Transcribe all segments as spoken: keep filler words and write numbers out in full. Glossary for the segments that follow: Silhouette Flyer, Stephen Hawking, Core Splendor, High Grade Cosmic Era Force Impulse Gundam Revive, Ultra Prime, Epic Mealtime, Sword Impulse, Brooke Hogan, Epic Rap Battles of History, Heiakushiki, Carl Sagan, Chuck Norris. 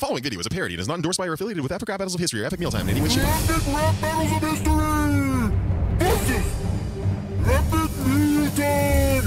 following video is a parody and is not endorsed by or affiliated with Epic Rap Battles of History or Epic Mealtime in any way. Epic Rap Battles of History! This is Epic Mealtime!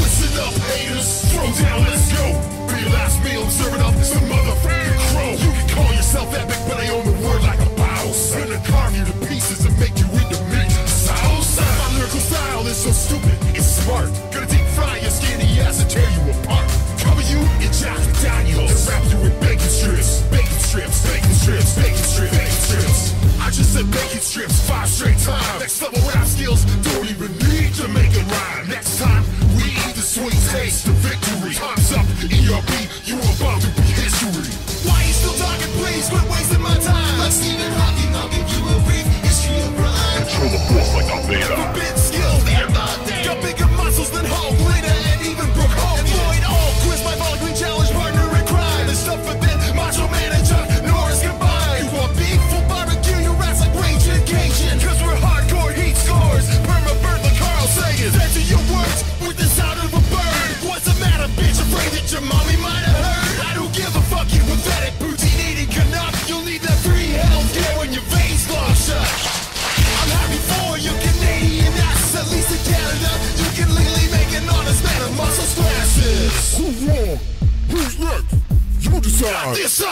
Listen up, haters! Throw down, let's go! For your last meal, I'm serving up some motherfucking crow! You can call yourself epic, but I own the word like a boss. I'm gonna carve you to pieces and make you into meat sauce. My lyrical style is so stupid, it's smart. Gonna deep fry your skinny ass and tear you apart. Cover you in chocolate daniels, wrap you in bacon strips, bacon strips, bacon strips, bacon strips, bacon strips. I just said bacon strips five straight times. Next level rap skills, don't even need to make it rhyme. Next time we eat the sweet taste of victory. Time's up, E R B, you are about to be history. Why you still talking, please? Quit wasting my time. Like Stephen Hawking, I'll give you a brief history of rhyme. Control the force like I'm Vader. Forbid skill, they're not dead. Got bigger muscles than Hulk, Lita, and even Brooke Hogan. Avoid all quiz by Volkley challenge partner in crime. The stuff for them, Macho Man and Chuck Norris combined. You want beef? We'll barbecue your rats like Rage and Cajun. Cause we're hardcore heat scores. Burma Bird like Carl Sagan. Censor your words with the sound of a bird. What's the matter, bitch? Afraid that your mommy might have heard? I don't give a fuck, you pathetic poutine eating canuck. You'll need that free healthcare when your veins lock shut. I'm happy for your Canadian ass. At least in Canada, you can legally make an honest man of muscle splashes. Who won? Who's next? You decide.